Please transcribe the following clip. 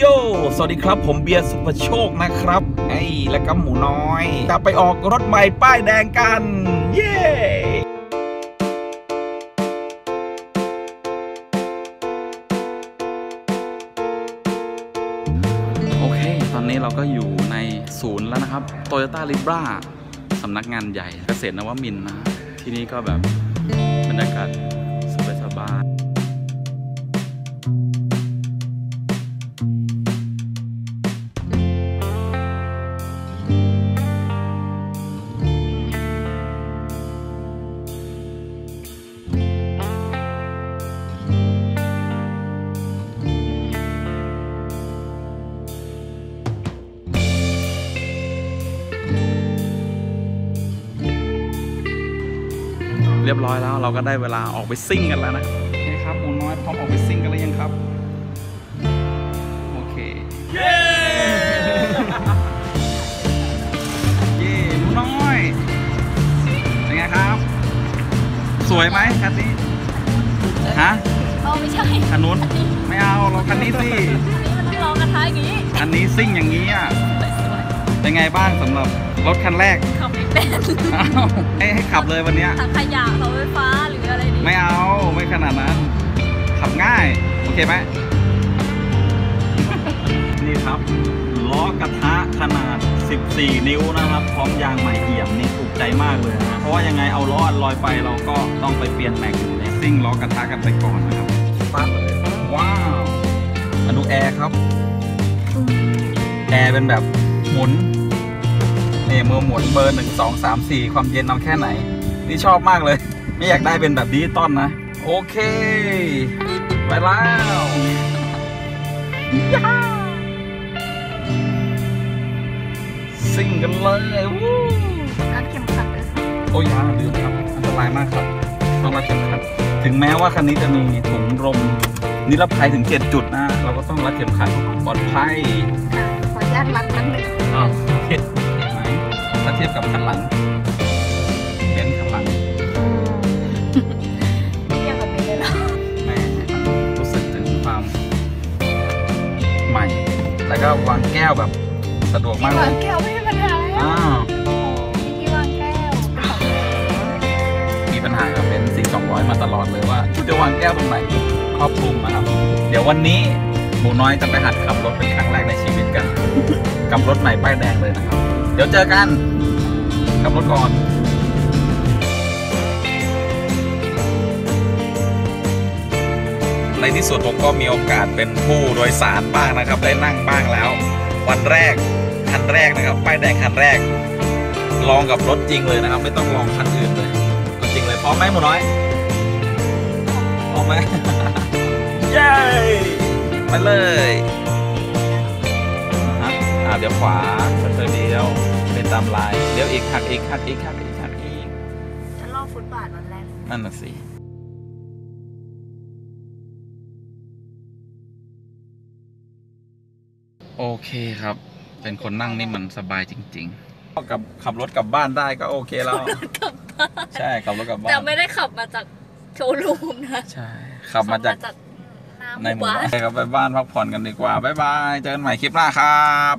โยสวัสดีครับผมเบียร์สุภโชคนะครับและก็หมูน้อยจะไปออกรถใหม่ป้ายแดงกันเย้ yeah! โอเคตอนนี้เราก็อยู่ในศูนย์แล้วนะครับ Toyota Libra สำนักงานใหญ่เกษตรนวมินทร์นะที่นี่ก็แบบบรรยากาศสบายๆเรียบร้อยแล้วเราก็ได้เวลาออกไปซิ่งกันแล้วนะครับหมูน้อยพร้อมออกไปซิ่งกันแล้วยังครับโอเคเย้เย้หมูน้อยเป็นไงครับสวยไหมคันนี้ฮะเอาไม่ใช่คันนู้นไม่เอาเราคันนี้สิคันนี้มันต้องรอกระทะอย่างนี้คันนี้ซิ่งอย่างนี้อ่ะเป็นไงบ้างสำหรับรถคันแรกขับไม่เป็นให้ขับเลยวันนี้ถังขยะเสาไฟฟ้าหรืออะไรนี่ไม่เอาไม่ขนาดนั้นขับง่ายโอเคไหมนี่ครับล้อกระทะขนาด14นิ้วนะครับพร้อมยางใหม่เอี่ยมนี่ถูกใจมากเลยนะเพราะว่ายังไงเอาล้อลอยไปเราก็ต้องไปเปลี่ยนแม็กอยู่ในซิ่งล้อกระทะกันไปก่อนนะครับปั๊บเลยว้าวมาดูแอร์ครับแอร์เป็นแบบหมุนนี่มือหมุนเบอร์1 2 3 4ความเย็นเอาแค่ไหนนี่ชอบมากเลยไม่อยากได้เป็นแบบดิจิตอลนะโอเคไปแล้วซิ่งกันเลยรัดเข็มขัดเลยโอ้ยอย่าลืมครับอันตรายมากครับต้องรัดเข็มขัดถึงแม้ว่าคันนี้จะมีถุงลมนิรภัยถึง7จุดนะเราก็ต้องรัดเข็มขัดปลอดภัยขออนุญาตรัดนั่นเลยโอเคถ้าเทียบกับคันหลังเป็นคันหลังเทียบกับไปเลยนะแม่รู้สึกถึงความใหม่แล้วก็วางแก้วแบบสะดวกมากเลยวางแก้วไม่มีปัญหาที่วางแก้วมีปัญหากับเป็น4200มาตลอดเลยว่าจะวางแก้วตรงไหนครอบคลุมนะครับเดี๋ยววันนี้หมูน้อยจะไปหัดขับรถเป็นครั้งแรกในชีวิตกันกับรถใหม่ป้ายแดงเลยนะครับเดี๋ยวเจอกันขับรถก่อนในที่สุดผมก็มีโอกาสเป็นผู้โดยสารบ้างนะครับได้นั่งบ้างแล้ววันแรกคันแรกนะครับป้ายแดงคันแรกลองกับรถจริงเลยนะครับไม่ต้องลองคันอื่นเลยรถจริงเลยพร้อมไหมหมูน้อยพร้อมไหม เย้ไปเลยเดี๋ยวขวาค่อยๆเลี้ยวเป็นตามลายเลี้ยวอีกหักอีกหักอีกหักอีกหักอีกจะล่อฟุตบาทวันแรกนั่นน่ะสิโอเคครับเป็นคนนั่งนี่มันสบายจริงๆก็กับขับรถกลับบ้านได้ก็โอเคแล้วใช่ขับรถกลับบ้านแต่ไม่ได้ขับมาจากโชว์รูมนะใช่ขับมาจากในหมู่บ้านไปบ้านพักผ่อนกันดีกว่าบ๊ายบายเจอกันใหม่คลิปหน้าครับ